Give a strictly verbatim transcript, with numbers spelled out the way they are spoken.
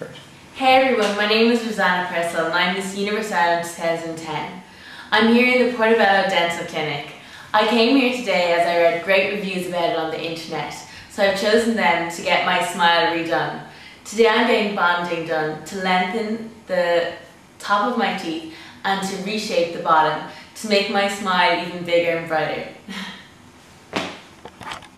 Great. Hey everyone, my name is Rozanna Purcell and I'm Miss Universe Ireland two thousand ten. I'm here in the Portobello Dental Clinic. I came here today as I read great reviews about it on the internet, so I've chosen them to get my smile redone. Today I'm getting bonding done to lengthen the top of my teeth and to reshape the bottom to make my smile even bigger and brighter.